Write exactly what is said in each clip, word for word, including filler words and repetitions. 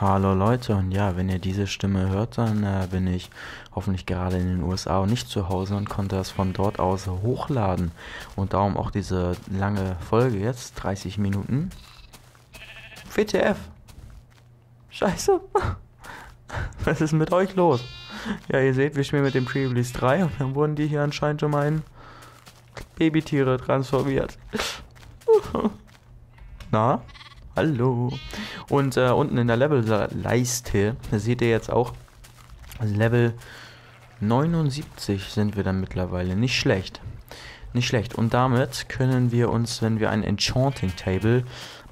Hallo Leute, und ja, wenn ihr diese Stimme hört, dann äh, bin ich hoffentlich gerade in den U S A und nicht zu Hause und konnte das von dort aus hochladen. Und darum auch diese lange Folge jetzt, dreißig Minuten. W T F! Scheiße! Was ist mit euch los? Ja, ihr seht, wir spielen mit dem Pre-Release drei und dann wurden die hier anscheinend schon mal in Babytiere transformiert. Na? Hallo. Und äh, unten in der Level-Leiste seht ihr jetzt auch, Level neunundsiebzig sind wir dann mittlerweile. Nicht schlecht. Nicht schlecht. Und damit können wir uns, wenn wir ein Enchanting Table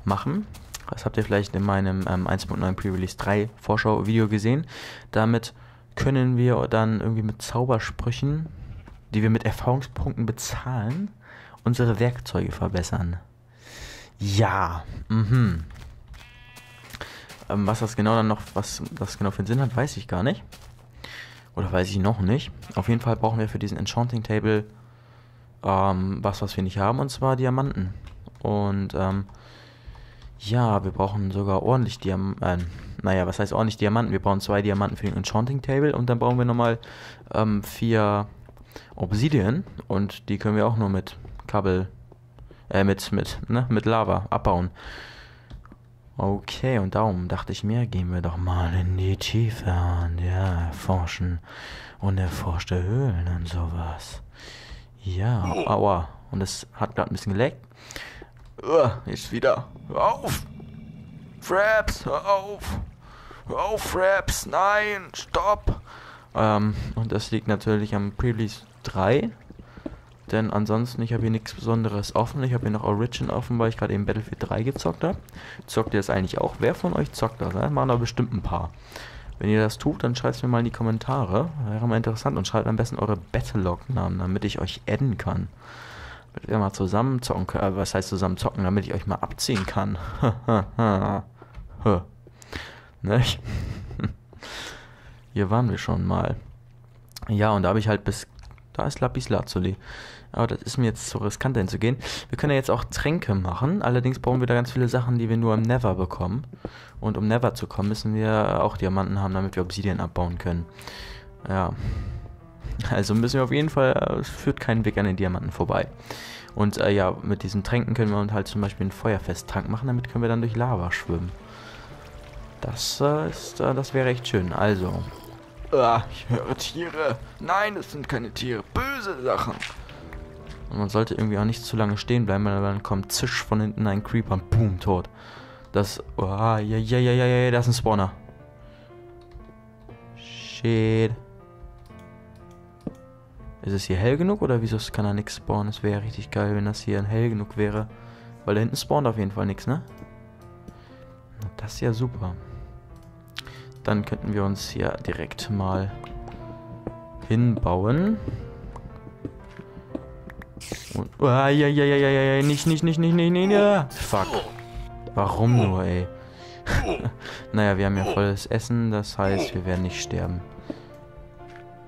machen, das habt ihr vielleicht in meinem ähm, eins Punkt neun Pre-Release drei Vorschau-Video gesehen, damit können wir dann irgendwie mit Zaubersprüchen, die wir mit Erfahrungspunkten bezahlen, unsere Werkzeuge verbessern. Ja, mhm. Ähm, was das genau dann noch, was das genau für einen Sinn hat, weiß ich gar nicht. Oder weiß ich noch nicht. Auf jeden Fall brauchen wir für diesen Enchanting Table ähm, was, was wir nicht haben, und zwar Diamanten. Und ähm, ja, wir brauchen sogar ordentlich Diamanten. Äh, naja, was heißt ordentlich Diamanten? Wir brauchen zwei Diamanten für den Enchanting Table und dann brauchen wir nochmal ähm, vier Obsidian, und die können wir auch nur mit Kabel. Äh, mit, mit, ne, mit Lava abbauen. Okay, und darum dachte ich mir, gehen wir doch mal in die Tiefe und ja, erforschen und erforschte Höhlen und sowas. Ja, aua. Und es hat gerade ein bisschen geleckt. Uah, jetzt wieder. Hör auf! Fraps, hör auf! Hör auf, Fraps! Nein, stopp! Ähm, und das liegt natürlich am Pre-Release drei. Denn ansonsten, ich habe hier nichts Besonderes offen. Ich habe hier noch Origin offen, weil ich gerade eben Battlefield drei gezockt habe. Zockt ihr das eigentlich auch? Wer von euch zockt das? Ne? Machen da bestimmt ein paar. Wenn ihr das tut, dann schreibt es mir mal in die Kommentare. Wäre mal interessant. Und schreibt am besten eure Battlelog-Namen, damit ich euch adden kann. Damit wir mal zusammen zocken können. Äh, was heißt zusammen zocken? Damit ich euch mal abziehen kann. Ne? Hier waren wir schon mal. Ja, und da habe ich halt bis... Da ist Lapis Lazuli. Aber das ist mir jetzt zu riskant hinzugehen. Wir können ja jetzt auch Tränke machen. Allerdings brauchen wir da ganz viele Sachen, die wir nur im Nether bekommen. Und um Nether zu kommen, müssen wir auch Diamanten haben, damit wir Obsidian abbauen können. Ja. Also müssen wir auf jeden Fall... Es führt keinen Weg an den Diamanten vorbei. Und äh, ja, mit diesen Tränken können wir uns halt zum Beispiel einen Feuerfesttrank machen. Damit können wir dann durch Lava schwimmen. Das äh, ist... Äh, das wäre echt schön. Also... Ah, ich höre Tiere. Nein, das sind keine Tiere. Böse Sachen. Und man sollte irgendwie auch nicht zu lange stehen bleiben, weil dann kommt zisch von hinten ein Creeper und boom, tot. Das... Ah, ja, ja, ja, ja, ja, das ist ein Spawner. Shit. Ist es hier hell genug oder wieso kann da nichts spawnen? Es wäre richtig geil, wenn das hier hell genug wäre. Weil da hinten spawnt auf jeden Fall nichts, ne? Das ist ja super. Dann könnten wir uns hier direkt mal hinbauen. Und, oh, ja, ja, ja, ja, ja, nicht, nicht, nicht, nicht, nicht, nicht, ja. Fuck. Warum nur, ey? Naja, wir haben ja volles Essen, das heißt, wir werden nicht sterben.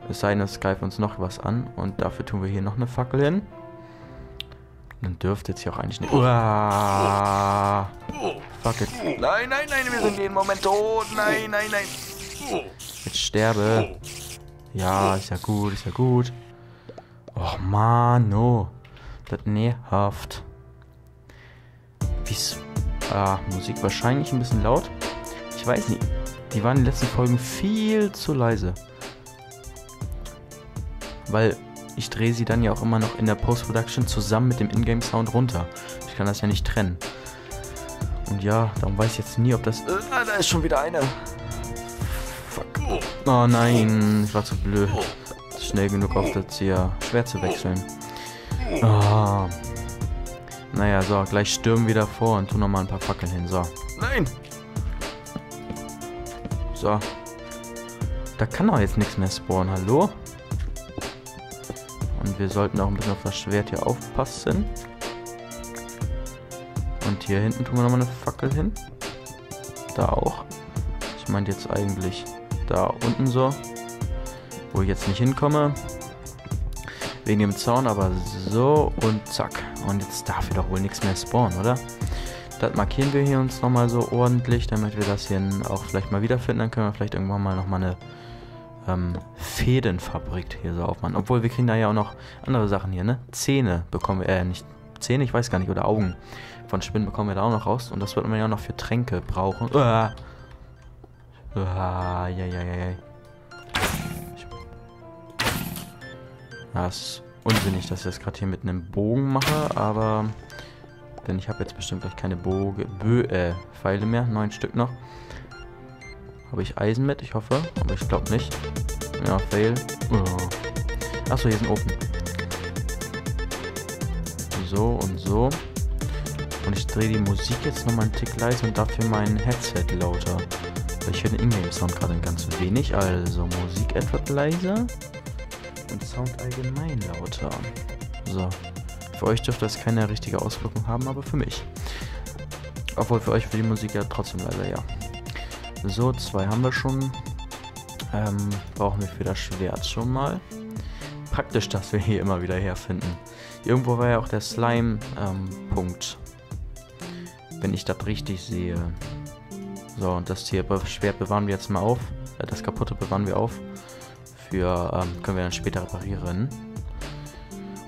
Es sei denn, es greift uns noch was an. Und dafür tun wir hier noch eine Fackel hin. Dann dürfte jetzt hier auch eigentlich nicht... Uah. Fuck it. Nein, nein, nein, wir sind jeden Moment tot. Nein, nein, nein. Jetzt sterbe. Ja, ist ja gut, ist ja gut. Och, Mann, oh. Das nervt. Wie's... Ah, Musik wahrscheinlich ein bisschen laut. Ich weiß nicht. Die waren in den letzten Folgen viel zu leise. Weil... Ich drehe sie dann ja auch immer noch in der Post-Production zusammen mit dem Ingame-Sound runter. Ich kann das ja nicht trennen. Und ja, darum weiß ich jetzt nie, ob das... Ah, da ist schon wieder eine. Fuck. Oh nein, ich war zu blöd. Schnell genug auf das hier schwer zu wechseln. Oh. Naja, so, gleich stürmen wir davor und tun nochmal ein paar Fackeln hin. So. Nein! So. Da kann doch jetzt nichts mehr spawnen, hallo? Und wir sollten auch ein bisschen auf das Schwert hier aufpassen. Und hier hinten tun wir nochmal eine Fackel hin. Da auch. Ich meinte jetzt eigentlich da unten so. Wo ich jetzt nicht hinkomme. Wegen dem Zaun, aber so und zack. Und jetzt darf hier doch wohl nichts mehr spawnen, oder? Das markieren wir hier uns nochmal so ordentlich, damit wir das hier auch vielleicht mal wiederfinden. Dann können wir vielleicht irgendwann mal nochmal eine ähm, Fädenfabrik hier so aufmachen. Obwohl, wir kriegen da ja auch noch andere Sachen hier, ne? Zähne bekommen wir, äh, nicht Zähne, ich weiß gar nicht, oder Augen von Spinnen bekommen wir da auch noch raus. Und das wird man ja auch noch für Tränke brauchen. Uah. Uah, ja, ja, ja, ja. Das ist unsinnig, dass ich das gerade hier mit einem Bogen mache, aber... Denn ich habe jetzt bestimmt gleich keine Boge, Bö, äh, Pfeile mehr. Neun Stück noch. Habe ich Eisen mit? Ich hoffe. Aber ich glaube nicht. Ja, fail. Oh. Achso, hier ist ein Ofen. So und so. Und ich drehe die Musik jetzt nochmal einen Tick leise und dafür mein Headset lauter. Weil ich höre den Ingame-Sound gerade ganz wenig. Also Musik etwas leiser. Und Sound allgemein lauter. So. Für euch dürfte das keine richtige Auswirkung haben, aber für mich. Obwohl für euch für die Musik ja trotzdem leider, ja. So, zwei haben wir schon. Ähm, brauchen wir für das Schwert schon mal. Praktisch, dass wir hier immer wieder herfinden. Irgendwo war ja auch der Slime-Punkt. Ähm, wenn ich das richtig sehe. So, und das hier, das Schwert bewahren wir jetzt mal auf. Äh, das kaputte bewahren wir auf. Für, ähm, können wir dann später reparieren.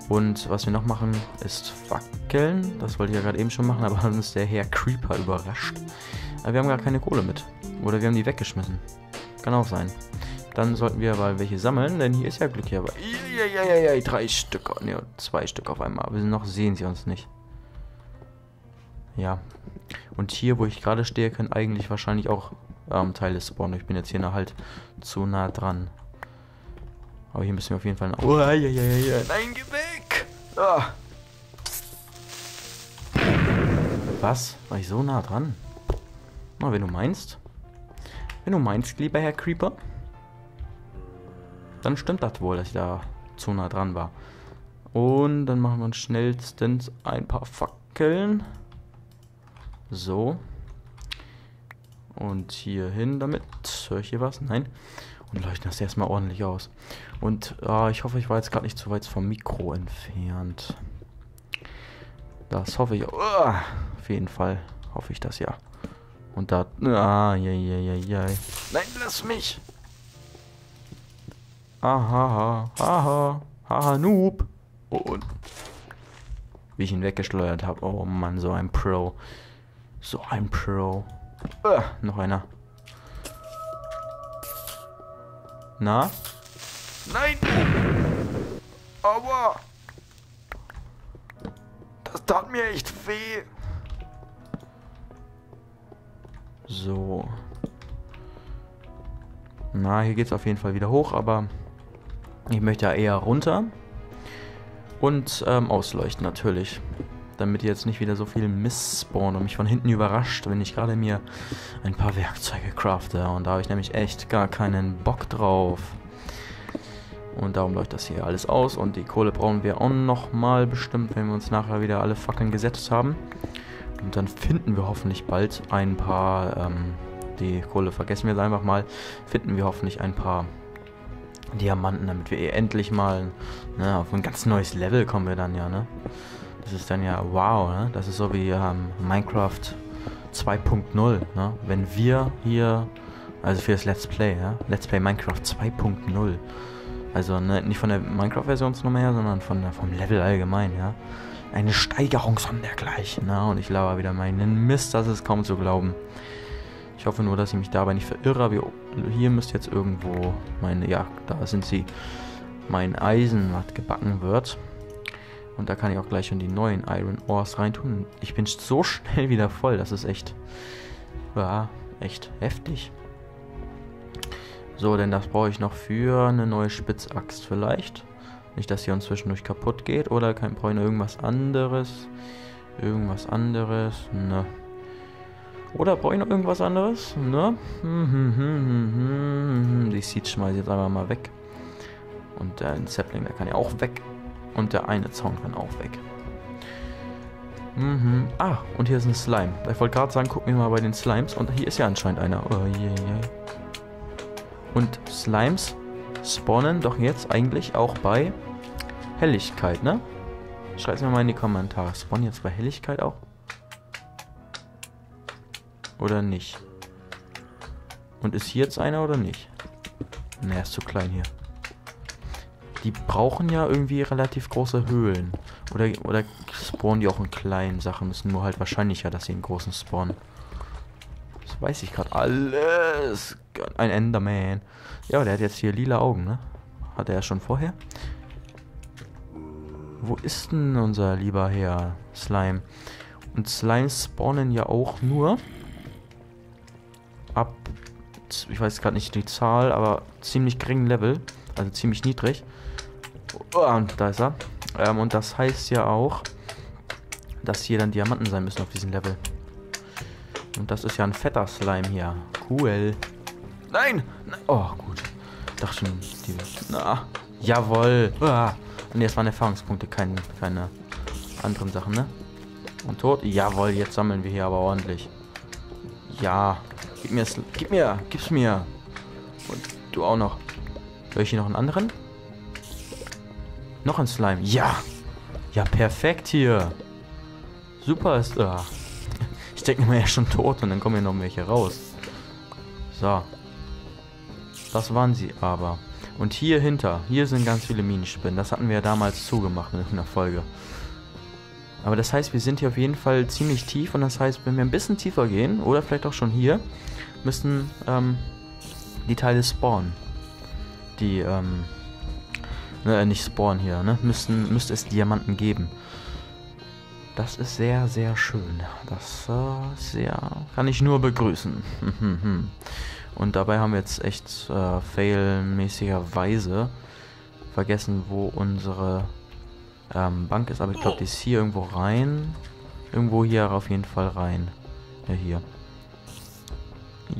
Und was wir noch machen, ist wackeln. Das wollte ich ja gerade eben schon machen, aber dann ist der Herr Creeper überrascht. Aber wir haben gar keine Kohle mit. Oder wir haben die weggeschmissen. Kann auch sein. Dann sollten wir aber welche sammeln, denn hier ist ja Glück hier. Aber drei Stück, ne, zwei Stück auf einmal. Aber noch sehen sie uns nicht. Ja. Und hier, wo ich gerade stehe, können eigentlich wahrscheinlich auch ähm, Teile spawnen. Ich bin jetzt hier noch halt zu nah dran. Aber hier müssen wir auf jeden Fall... Oh, ja, ja, ja, ja. Nein, geh weg! Ah. Was? War ich so nah dran? Na, wenn du meinst. Wenn du meinst, lieber Herr Creeper. Dann stimmt das wohl, dass ich da zu nah dran war. Und dann machen wir uns schnellstens ein paar Fackeln. So. Und hier hin damit. Hör ich hier was? Nein. Und leuchten das erstmal ordentlich aus. Und äh, ich hoffe, ich war jetzt gerade nicht zu weit vom Mikro entfernt. Das hoffe ich. Uh, auf jeden Fall hoffe ich das ja. Und da. Ah, je, je, je, je. Nein, lass mich! Aha, aha, aha, Noob! Oh, und. Wie ich ihn weggeschleudert habe. Oh Mann, so ein Pro. So ein Pro. Uh, noch einer. Na? Nein! Aua! Das tat mir echt weh! So. Na, hier geht's auf jeden Fall wieder hoch, aber ich möchte ja eher runter. Und ähm, ausleuchten natürlich. Damit ihr jetzt nicht wieder so viel Mist spawnt und mich von hinten überrascht, wenn ich gerade mir ein paar Werkzeuge crafte. Und da habe ich nämlich echt gar keinen Bock drauf. Und darum läuft das hier alles aus. Und die Kohle brauchen wir auch nochmal bestimmt, wenn wir uns nachher wieder alle Fackeln gesetzt haben. Und dann finden wir hoffentlich bald ein paar, ähm, die Kohle vergessen wir jetzt einfach mal, finden wir hoffentlich ein paar Diamanten, damit wir endlich mal, ne, auf ein ganz neues Level kommen wir dann ja, ne? Das ist dann ja wow, ne? Das ist so wie ähm, Minecraft zwei punkt null, ne? Wenn wir hier, also für das Let's Play, ja? Let's Play Minecraft zwei punkt null. Also ne, nicht von der Minecraft-Versionsnummer her, sondern von der, vom Level allgemein, ja? Eine Steigerung sondergleichen, ne? Und ich laber wieder meinen Mist, das ist kaum zu glauben. Ich hoffe nur, dass ich mich dabei nicht verirre. Hier müsste jetzt irgendwo meine, ja, da sind sie, mein Eisen, was gebacken wird. Und da kann ich auch gleich schon die neuen Iron Ores reintun. Ich bin so schnell wieder voll. Das ist echt... Ja, echt heftig. So, denn das brauche ich noch für eine neue Spitzaxt vielleicht. Nicht, dass hier uns zwischendurch kaputt geht. Oder kann ich irgendwas anderes? Irgendwas anderes? Ne. Oder brauche ich noch irgendwas anderes? Ne? Die Seeds schmeiße ich jetzt einfach mal weg. Und der Sapling, der kann ja auch weg. Und der eine Zaun kann auch weg. Mhm. Ah, und hier ist ein Slime. Ich wollte gerade sagen, gucken wir mal bei den Slimes. Und hier ist ja anscheinend einer. Oh, yeah, yeah. Und Slimes spawnen doch jetzt eigentlich auch bei Helligkeit, ne? Schreibt mir mal in die Kommentare. Spawnen jetzt bei Helligkeit auch? Oder nicht? Und ist hier jetzt einer oder nicht? Ne, ist zu klein hier. Die brauchen ja irgendwie relativ große Höhlen. Oder, oder spawnen die auch in kleinen Sachen? Müssen nur halt wahrscheinlicher, dass sie in großen spawnen. Das weiß ich gerade alles. Ein Enderman. Ja, aber der hat jetzt hier lila Augen, ne? Hat er ja schon vorher. Wo ist denn unser lieber Herr Slime? Und Slimes spawnen ja auch nur ab, ich weiß gerade nicht die Zahl, aber ziemlich geringen Level. Also ziemlich niedrig. Und da ist er. Ähm, und das heißt ja auch, dass hier dann Diamanten sein müssen auf diesem Level. Und das ist ja ein fetter Slime hier. Cool. Nein! Oh, gut. Dachte schon, die... Na, jawohl. Ah. Ne, das waren Erfahrungspunkte, keine, keine anderen Sachen, ne? Und tot? Jawohl, jetzt sammeln wir hier aber ordentlich. Ja. Gib mir, gib mir, gib's mir. Und du auch noch. Soll ich hier noch einen anderen? Noch ein Slime. Ja. Ja, perfekt hier. Super ist da. Ich denke mir ja schon tot und dann kommen hier noch welche raus. So. Das waren sie aber. Und hier hinter, hier sind ganz viele Minenspinnen. Das hatten wir ja damals zugemacht in einer Folge. Aber das heißt, wir sind hier auf jeden Fall ziemlich tief. Und das heißt, wenn wir ein bisschen tiefer gehen, oder vielleicht auch schon hier, müssen ähm, die Teile spawnen. Die, ähm, ne, nicht spawnen hier, ne, müssten, müsste es Diamanten geben. Das ist sehr, sehr schön. Das äh, sehr, kann ich nur begrüßen. Und dabei haben wir jetzt echt äh, fail-mäßigerweise vergessen, wo unsere ähm, Bank ist. Aber ich glaube, die ist hier irgendwo rein. Irgendwo hier auf jeden Fall rein. Ja, hier.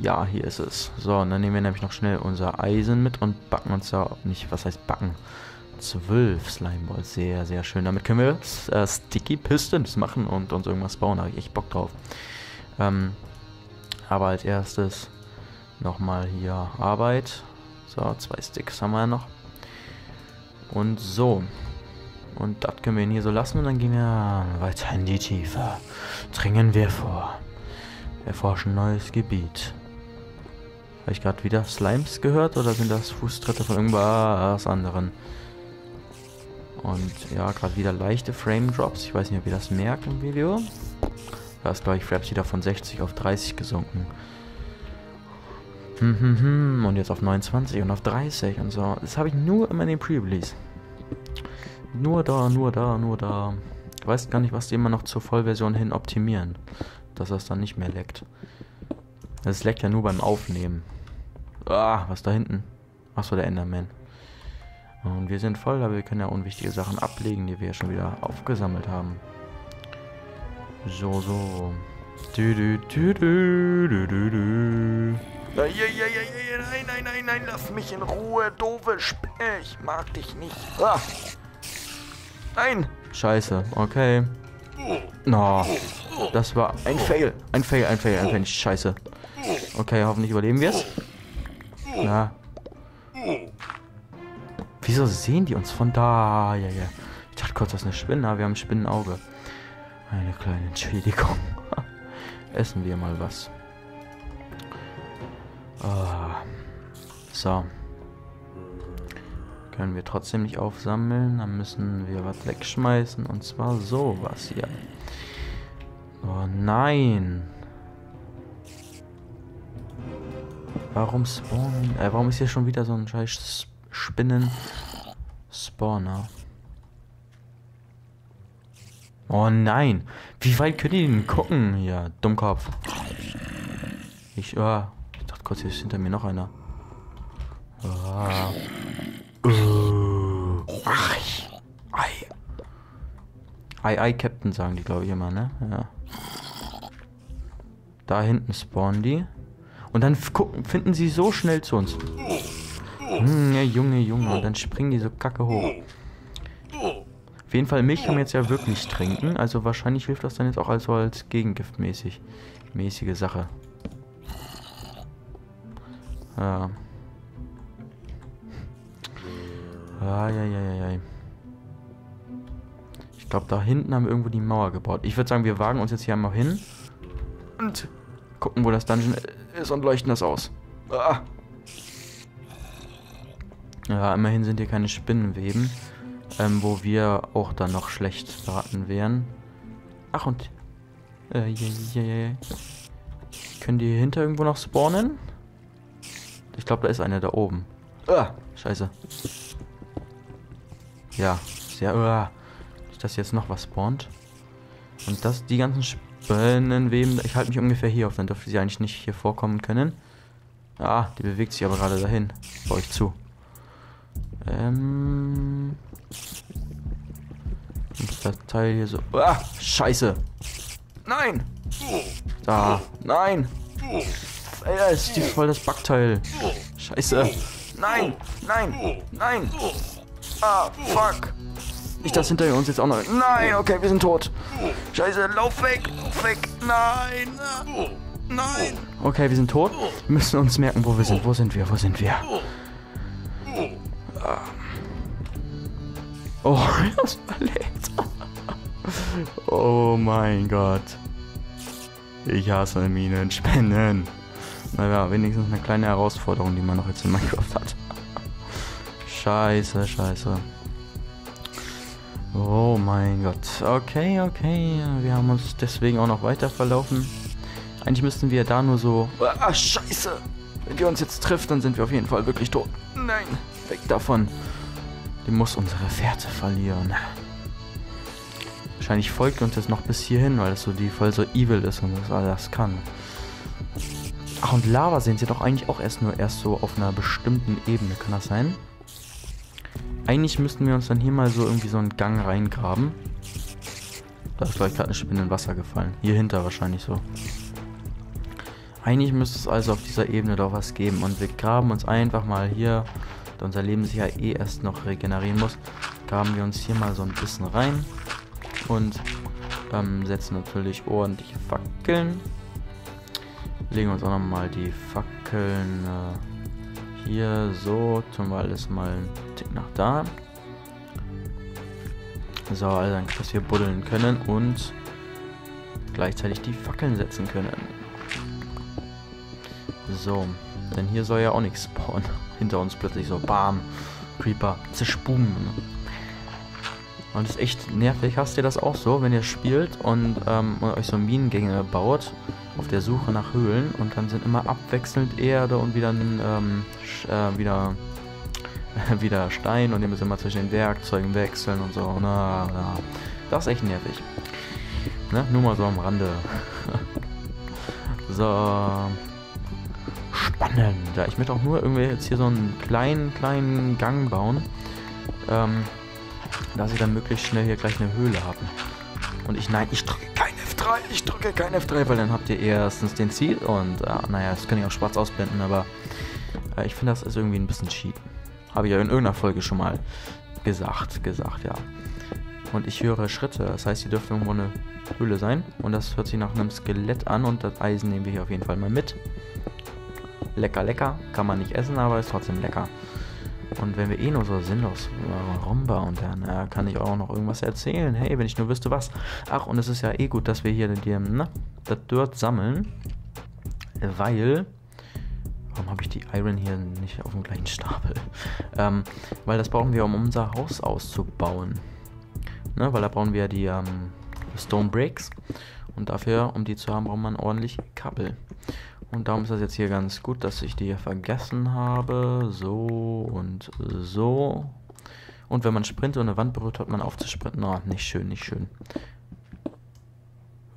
Ja, hier ist es. So, und dann nehmen wir nämlich noch schnell unser Eisen mit und backen uns da... Nicht, was heißt backen? Zwölf Slimeballs. Sehr, sehr schön. Damit können wir äh, Sticky Pistons machen und uns irgendwas bauen. Da habe ich echt Bock drauf. Ähm, aber als erstes... Nochmal hier Arbeit. So, zwei Sticks haben wir ja noch. Und so. Und das können wir hier so lassen. Und dann gehen wir weiter in die Tiefe. Dringen wir vor. Erforschen neues Gebiet. Habe ich gerade wieder Slimes gehört? Oder sind das Fußtritte von irgendwas anderen? Und ja, gerade wieder leichte Frame Drops. Ich weiß nicht, ob ihr das merkt im Video. Da ist, glaube ich, Fraps wieder von sechzig auf dreißig gesunken. Und jetzt auf neunundzwanzig und auf dreißig und so. Das habe ich nur immer in den Pre-Release. Nur da, nur da, nur da. Ich weiß gar nicht, was die immer noch zur Vollversion hin optimieren. Dass das dann nicht mehr leckt. Das leckt ja nur beim Aufnehmen. Ah, was da hinten? Achso, der Enderman. Und wir sind voll, aber wir können ja unwichtige Sachen ablegen, die wir ja schon wieder aufgesammelt haben. So, so. Du, du, du, du, du, du, du. Nein, nein, nein, nein, lass mich in Ruhe, doofe Spinne, ich mag dich nicht. Ah. Nein! Scheiße, okay. No, das war ein Fail, ein Fail, ein Fail, ein Fail, scheiße. Okay, hoffentlich überleben wir es. Ja. Wieso sehen die uns von da? Ja, ja. Ich dachte kurz, das ist eine Spinne, aber wir haben ein Spinnenauge. Eine kleine Entschädigung. Essen wir mal was. Oh. So. Können wir trotzdem nicht aufsammeln. Dann müssen wir was wegschmeißen. Und zwar sowas hier. Oh nein. Warum spawnen? Äh, warum ist hier schon wieder so ein scheiß Spinnen-Spawner? Oh nein. Wie weit können die denn gucken? Ja, Dummkopf. Ich... Oh. Kurz, hier ist hinter mir noch einer. Ah. Uh. Ach, ei. Ei, ei, Captain sagen die, glaube ich, immer, ne? Ja. Da hinten spawnen die. Und dann gucken, finden sie so schnell zu uns. Junge, Junge, Junge. Und dann springen die so kacke hoch. Auf jeden Fall, Milch kann man jetzt ja wirklich trinken. Also wahrscheinlich hilft das dann jetzt auch als, als Gegengiftmäßig. Mäßige Sache. Ja. Ah, ja, ja, ja, ja. Ich glaube, da hinten haben wir irgendwo die Mauer gebaut. Ich würde sagen, wir wagen uns jetzt hier einmal hin. Und gucken, wo das Dungeon ist und leuchten das aus. Ah. Ja, immerhin sind hier keine Spinnenweben, ähm, wo wir auch dann noch schlecht beraten wären. Ach und... Äh, yeah, yeah, yeah. Können die hier hinter irgendwo noch spawnen? Ich glaube, da ist einer da oben. Ah, scheiße. Ja, sehr... Ah. Nicht, dass jetzt noch was spawnt. Und das, die ganzen Spinnenweben... Ich halte mich ungefähr hier auf, dann dürfte sie eigentlich nicht hier vorkommen können. Ah, die bewegt sich aber gerade dahin. Bei euch zu. Ähm... Und das Teil hier so... Ah, scheiße! Nein! Da, nein! Ey, da ist die voll das Backteil. Scheiße. Nein, nein, nein. Ah, fuck. Nicht, dass hinter uns jetzt auch noch... Nein, okay, wir sind tot. Scheiße, lauf weg, lauf weg. Nein, nein. Okay, wir sind tot. Wir müssen uns merken, wo wir sind. Wo sind wir, wo sind wir? Oh, das war verletzt. Oh mein Gott. Ich hasse Minenspinnen. Naja, wenigstens eine kleine Herausforderung, die man noch jetzt in Minecraft hat. Scheiße, scheiße. Oh mein Gott. Okay, okay. Wir haben uns deswegen auch noch weiter verlaufen. Eigentlich müssten wir da nur so... Ah, scheiße. Wenn die uns jetzt trifft, dann sind wir auf jeden Fall wirklich tot. Nein, weg davon. Die muss unsere Fährte verlieren. Wahrscheinlich folgt uns das noch bis hierhin, weil das so die voll so evil ist und das alles kann. Ach, und Lava sehen sie doch eigentlich auch erst nur erst so auf einer bestimmten Ebene, kann das sein? Eigentlich müssten wir uns dann hier mal so irgendwie so einen Gang reingraben. Da ist, glaube ich, gerade eine Spinne in Wasser gefallen. Hier hinter wahrscheinlich so. Eigentlich müsste es also auf dieser Ebene doch was geben und wir graben uns einfach mal hier, da unser Leben sich ja eh erst noch regenerieren muss, graben wir uns hier mal so ein bisschen rein. Und ähm, setzen natürlich ordentliche Fackeln. Legen uns auch nochmal die Fackeln äh, hier so. Tun wir alles mal einen Tick nach da. So, also dann, dass wir buddeln können und gleichzeitig die Fackeln setzen können. So, denn hier soll ja auch nichts spawnen. Hinter uns plötzlich so, bam, Creeper, zerspummen. Und das ist echt nervig. Hast ihr das auch so, wenn ihr spielt und, ähm, und euch so Minengänge baut, auf der Suche nach Höhlen, und dann sind immer abwechselnd Erde und wieder ähm, äh, wieder, wieder Stein, und ihr müsst immer zwischen den Werkzeugen wechseln und so. Na, na. Das ist echt nervig. Ne? Nur mal so am Rande. So. Spannend. Ja, ich möchte auch nur irgendwie jetzt hier so einen kleinen, kleinen Gang bauen. Ähm. Dass ich dann möglichst schnell hier gleich eine Höhle habe. Und ich, nein, ich drücke kein F drei, ich drücke kein F drei, weil dann habt ihr erstens den Ziel und, äh, naja, das kann ich auch schwarz ausblenden, aber äh, ich finde, das ist irgendwie ein bisschen cheaten. Habe ich ja in irgendeiner Folge schon mal gesagt, gesagt, ja. Und ich höre Schritte, das heißt, hier dürfte irgendwo eine Höhle sein. Und das hört sich nach einem Skelett an und das Eisen nehmen wir hier auf jeden Fall mal mit. Lecker, lecker, kann man nicht essen, aber ist trotzdem lecker. Und wenn wir eh nur so sinnlos rumbauen, dann äh, kann ich auch noch irgendwas erzählen. Hey, wenn ich nur wüsste, was. Ach, und es ist ja eh gut, dass wir hier den, ne, das Dirt sammeln. Weil... Warum habe ich die Iron hier nicht auf dem gleichen Stapel? Ähm, weil das brauchen wir, um unser Haus auszubauen. Ne, weil da brauchen wir die ähm, Stone Bricks. Und dafür, um die zu haben, braucht man ordentlich Kabel. Und darum ist das jetzt hier ganz gut, dass ich die hier vergessen habe. So und so. Und wenn man sprintet und eine Wand berührt, hat man auf zu sprinten. Na, nicht schön, nicht schön.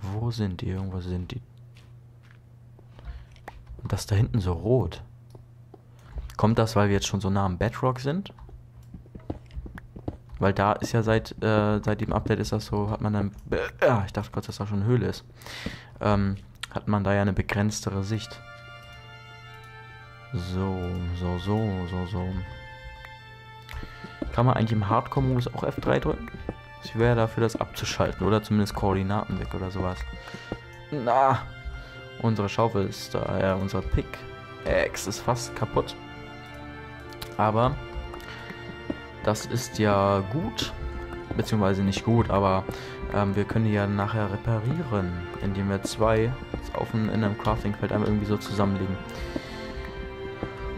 Wo sind die? Irgendwo sind die. Und das da hinten so rot. Kommt das, weil wir jetzt schon so nah am Bedrock sind? Weil da ist ja seit, äh, seit dem Update ist das so, hat man dann... Äh, ich dachte kurz, dass das schon eine Höhle ist. Ähm... Hat man da ja eine begrenztere Sicht. So, so, so, so, so. Kann man eigentlich im Hardcore-Modus auch F drei drücken? Es wäre dafür, das abzuschalten. Oder zumindest Koordinaten weg oder sowas. Na! Unsere Schaufel ist da, ja, unser Pickaxe ist fast kaputt. Aber das ist ja gut. Beziehungsweise nicht gut, aber ähm, wir können die ja nachher reparieren, indem wir zwei auf dem, in einem Crafting-Feld einmal irgendwie so zusammenlegen.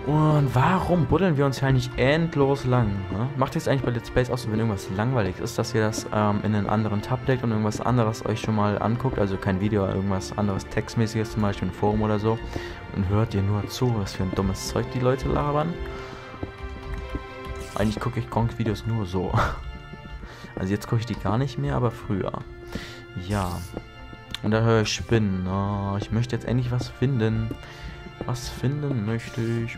Und warum buddeln wir uns ja nicht endlos lang? Ne? Macht jetzt eigentlich bei Let's Plays auch so, wenn irgendwas langweilig ist, dass ihr das ähm, in einen anderen Tab legt und irgendwas anderes euch schon mal anguckt, also kein Video, irgendwas anderes Textmäßiges, zum Beispiel ein Forum oder so, und hört ihr nur zu, was für ein dummes Zeug die Leute labern? Eigentlich gucke ich Gronk-Videos nur so. Also jetzt gucke ich die gar nicht mehr, aber früher. Ja. Und da höre ich Spinnen. Oh, ich möchte jetzt endlich was finden. Was finden möchte ich?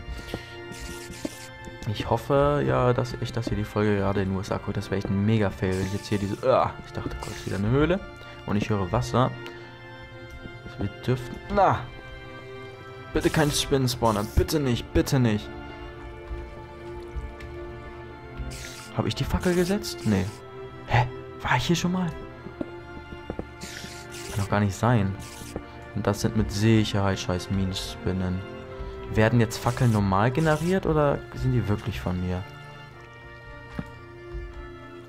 Ich hoffe ja, dass ich das hier die Folge gerade in den U S A gucke. Das wäre echt ein Mega-Fail. Jetzt hier diese... Ah, ich dachte kurz wieder eine Höhle. Und ich höre Wasser. Wir dürften... Na! Bitte kein Spinnen-Spawner. Bitte nicht. Bitte nicht. Habe ich die Fackel gesetzt? Nee. Hä? War ich hier schon mal? Kann doch gar nicht sein. Und das sind mit Sicherheit scheiß Minenspinnen. Werden jetzt Fackeln normal generiert oder sind die wirklich von mir?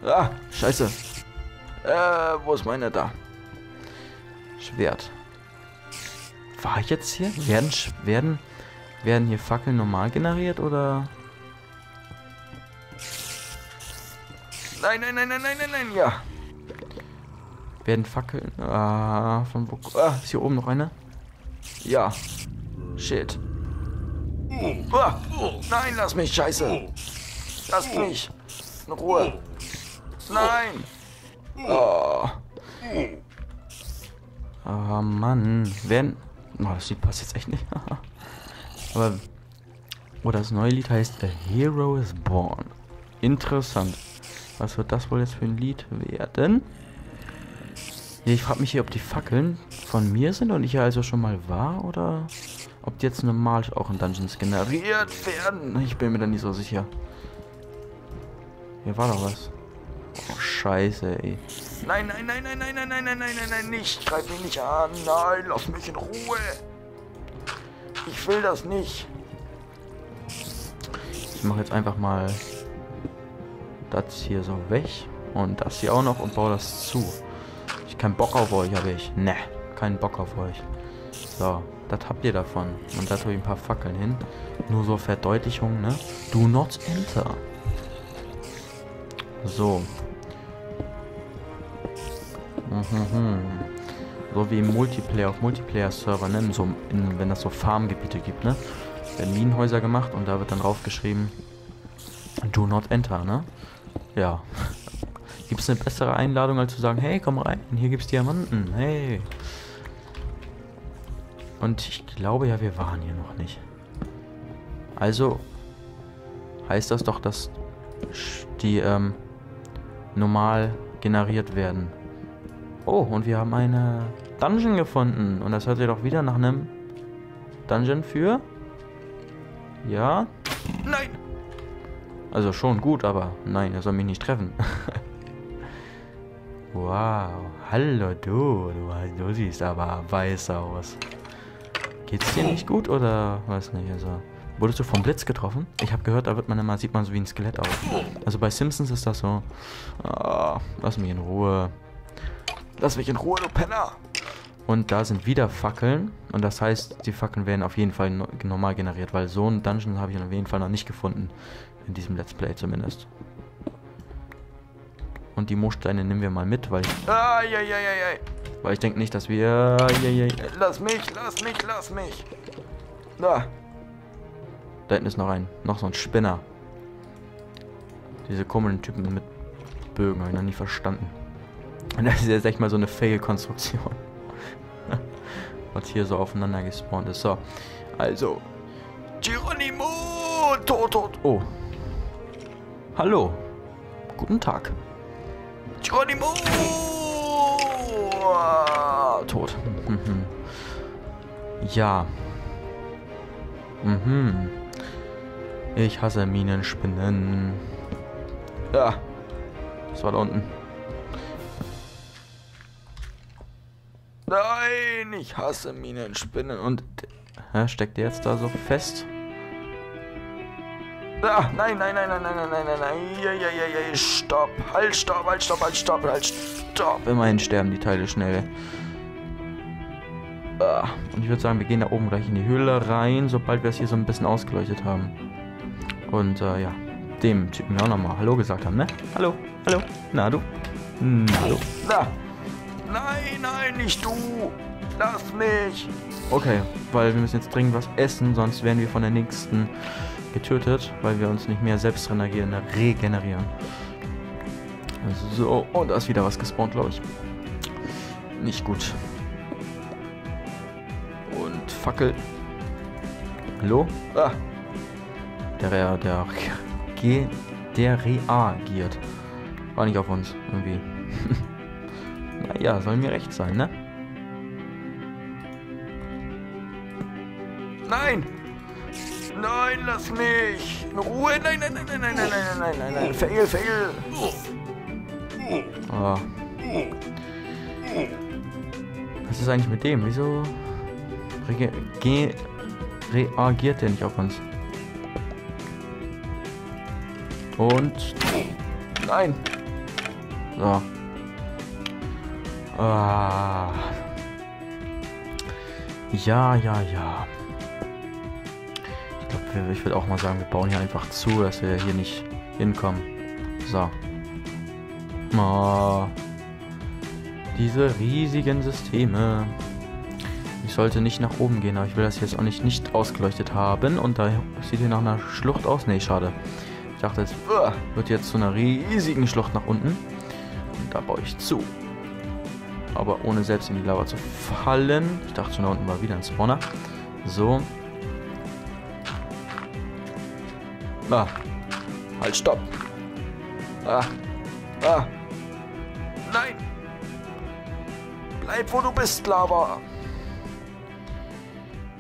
Ah, scheiße. Äh, wo ist meine da? Schwert. War ich jetzt hier? Werden, werden, werden hier Fackeln normal generiert oder... Nein, nein, nein, nein, nein, nein, nein, ja. Werden Fackeln... Ah, von wo... Ah, ist hier oben noch eine? Ja. Shit. Ah, nein, lass mich, scheiße. Lass mich. In Ruhe. Nein. Oh. Ah, Mann. Werden... Oh, das Lied passt jetzt echt nicht. Aber... Oh, das neue Lied heißt The Hero is Born. Interessant. Was wird das wohl jetzt für ein Lied werden? Ich frage mich hier, ob die Fackeln von mir sind und ich hier also schon mal war oder ob die jetzt normal auch in Dungeons generiert werden. Ich bin mir da nicht so sicher. Hier war doch was. Oh, scheiße, ey. Nein, nein, nein, nein, nein, nein, nein, nein, nein, nein, nein, nicht. Greif mich nicht an. Nein, lass mich in Ruhe. Ich will das nicht. Ich mache jetzt einfach mal... das hier so weg und das hier auch noch und baue das zu. Ich keinen Bock auf euch, habe ich. Ne, keinen Bock auf euch. So, das habt ihr davon. Und da tue ich ein paar Fackeln hin. Nur so Verdeutlichung, ne? Do not enter. So. Mhm. So wie im Multiplayer, auf Multiplayer-Server, ne? So, in, wenn das so Farmgebiete gibt, ne? Werden Minenhäuser gemacht und da wird dann draufgeschrieben, do not enter, ne? Ja. Gibt es eine bessere Einladung, als zu sagen, hey, komm rein, hier gibt's Diamanten, hey. Und ich glaube ja, wir waren hier noch nicht. Also heißt das doch, dass die ähm, normal generiert werden. Oh, und wir haben eine Dungeon gefunden. Und das hört sich doch wieder nach einem Dungeon für... Ja? Nein! Also schon gut, aber nein, er soll mich nicht treffen. Wow. Hallo du. du. Du siehst aber weiß aus. Geht's dir nicht gut oder weiß nicht? Also wurdest du vom Blitz getroffen? Ich habe gehört, da wird man immer, sieht man so wie ein Skelett aus. Also bei Simpsons ist das so. Oh, lass mich in Ruhe. Lass mich in Ruhe, du Penner. Und da sind wieder Fackeln. Und das heißt, die Fackeln werden auf jeden Fall normal generiert, weil so einen Dungeon habe ich auf jeden Fall noch nicht gefunden. In diesem Let's Play zumindest. Und die Moossteine nehmen wir mal mit, weil ich... Ah, je, je, je, je. Weil ich denke nicht, dass wir... Je, je, je. Lass mich, lass mich, lass mich. Da. Da hinten ist noch ein. Noch so ein Spinner. Diese komischen Typen mit Bögen habe ich noch nie verstanden. Und das ist jetzt echt mal so eine Fail-Konstruktion. Was hier so aufeinander gespawnt ist. So. Also. Geronimo! Tot, tot. Oh. Hallo. Guten Tag. Geronimo! Tot. Mhm. Ja. Mhm. Ich hasse Minenspinnen. Ah. Das war da unten. Nein, ich hasse Minenspinnen. Und hä, steckt der jetzt da so fest? Ah, nein, nein, nein, nein, nein, nein, nein, nein, nein, ja, ja, ja, ja, stopp, halt, stopp, halt, stopp, halt, stopp, halt, stopp. Immerhin sterben die Teile schnell. Und ich würde sagen, wir gehen da oben gleich in die Höhle rein, sobald wir es hier so ein bisschen ausgeleuchtet haben. Und äh, ja, dem Typen wir auch nochmal Hallo gesagt haben, ne? Hallo, hallo, na du? Na du? Na. Nein, nein, nicht du! Lass mich! Okay, weil wir müssen jetzt dringend was essen, sonst werden wir von der nächsten getötet, weil wir uns nicht mehr selbst regenerieren. So, und da ist wieder was gespawnt, glaube ich. Nicht gut. Und Fackel. Hallo? Ah! Der, der, der, der reagiert. War nicht auf uns, irgendwie. Naja, soll mir recht sein, ne? Nein! Nein, lass mich! In Ruhe! Nein, nein, nein, nein, nein, nein, nein, nein, nein, nein, fail, fail! Oh. Was ist eigentlich mit dem? Wieso Rege Ge reagiert der nicht auf uns? Und... Nein! So. Ah. Ja, ja, ja. Ich glaube, ich würde auch mal sagen, wir bauen hier einfach zu, dass wir hier nicht hinkommen. So. Oh. Diese riesigen Systeme. Ich sollte nicht nach oben gehen, aber ich will das jetzt auch nicht, nicht ausgeleuchtet haben. Und da sieht hier nach einer Schlucht aus. Nee, schade. Ich dachte, es wird jetzt zu einer riesigen Schlucht nach unten. Und da baue ich zu. Aber ohne selbst in die Lava zu fallen. Ich dachte schon, da unten war wieder ein Spawner. So. Ah. Halt, stopp. Ah. Ah. Nein. Bleib, wo du bist, Lava.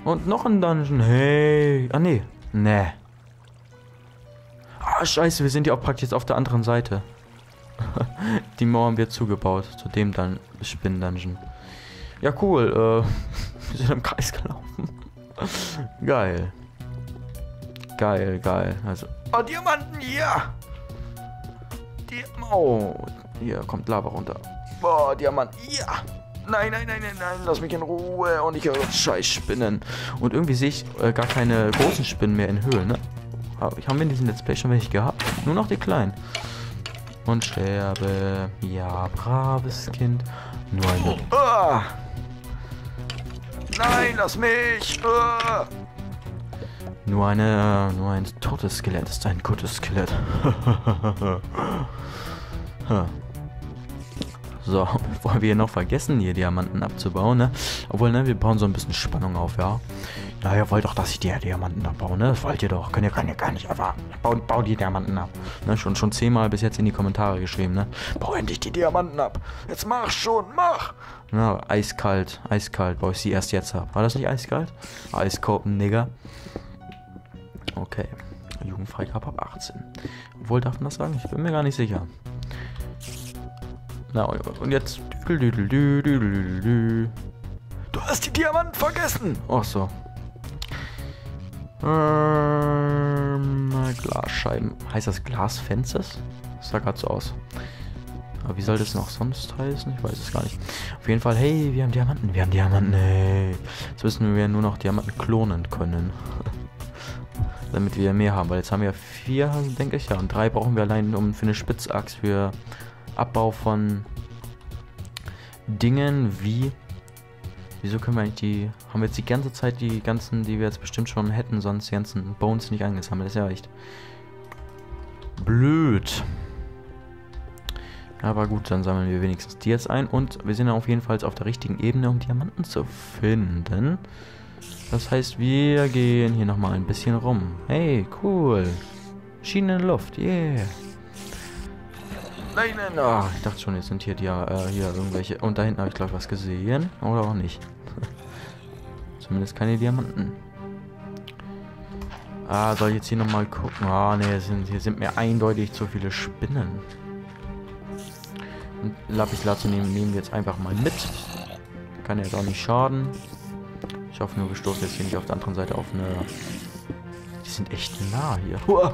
Und noch ein Dungeon. Hey. Ah, nee. Nee. Ah, scheiße. Wir sind ja auch praktisch jetzt auf der anderen Seite. Die Mauern wird zugebaut zu dem dann Spinnen-Dungeon. Ja, cool. Äh, wir sind im Kreis gelaufen. Geil. Geil, geil. Also. Oh, Diamanten hier! Diam oh, hier kommt Lava runter. Oh, Diamant. Ja! Nein, nein, nein, nein, nein. Lass mich in Ruhe. Und ich höre scheiß Spinnen. Und irgendwie sehe ich äh, gar keine großen Spinnen mehr in Höhlen, ne? Aber ich habe in diesem Let's Play schon welche gehabt. Nur noch die kleinen. Und sterbe. Ja, braves Kind. Nur ein... Ah! Nein, lass mich! Ah! Nur eine... Nur ein totes Skelett ist ein gutes Skelett. So, bevor wir hier noch vergessen, hier Diamanten abzubauen, ne? Obwohl, ne, wir bauen so ein bisschen Spannung auf, ja? Ja, ihr wollt doch, dass ich die Diamanten abbaue, ne? Das wollt ihr doch. Könnt ihr, könnt ihr gar nicht erwarten. Bau, bau die Diamanten ab. Ne? Schon, schon zehnmal bis jetzt in die Kommentare geschrieben, ne? Bau endlich die Diamanten ab. Jetzt mach schon, mach! Na, eiskalt, eiskalt. Baue ich sie erst jetzt ab. War das nicht eiskalt? Eiskopen, Digga. Okay. Jugendfreigabe ab achtzehn. Obwohl, darf man das sagen? Ich bin mir gar nicht sicher. Na, und jetzt... Du hast die Diamanten vergessen! Ach so. Ähm, Glasscheiben. Heißt das Glasfensters? Das sah gerade so aus. Aber wie soll das noch sonst heißen? Ich weiß es gar nicht. Auf jeden Fall, hey, wir haben Diamanten, wir haben Diamanten, hey. Jetzt müssen wir nur noch Diamanten klonen können. Damit wir mehr haben, weil jetzt haben wir vier, denke ich, ja. Und drei brauchen wir allein um für eine Spitzachs für... Abbau von Dingen wie... Wieso können wir eigentlich die... Haben wir jetzt die ganze Zeit die ganzen, die wir jetzt bestimmt schon hätten, sonst die ganzen Bones nicht eingesammelt. Das ist ja echt blöd. Aber gut, dann sammeln wir wenigstens die jetzt ein. Und wir sind auf jeden Fall auf der richtigen Ebene, um Diamanten zu finden. Das heißt, wir gehen hier nochmal ein bisschen rum. Hey, cool. Schienen in der Luft, yeah. Nein, nein, nein. Ich dachte schon, jetzt sind hier die, äh, hier irgendwelche... Und da hinten habe ich, glaube ich, was gesehen. Oder auch nicht. Zumindest keine Diamanten. Ah, soll ich jetzt hier nochmal gucken? Ah, ne, sind, hier sind mir eindeutig zu viele Spinnen. Und Lapis Lazuli nehmen wir jetzt einfach mal mit. Kann ja jetzt auch nicht schaden. Ich hoffe nur, wir stoßen jetzt hier nicht auf der anderen Seite auf eine... Die sind echt nah hier. Uah.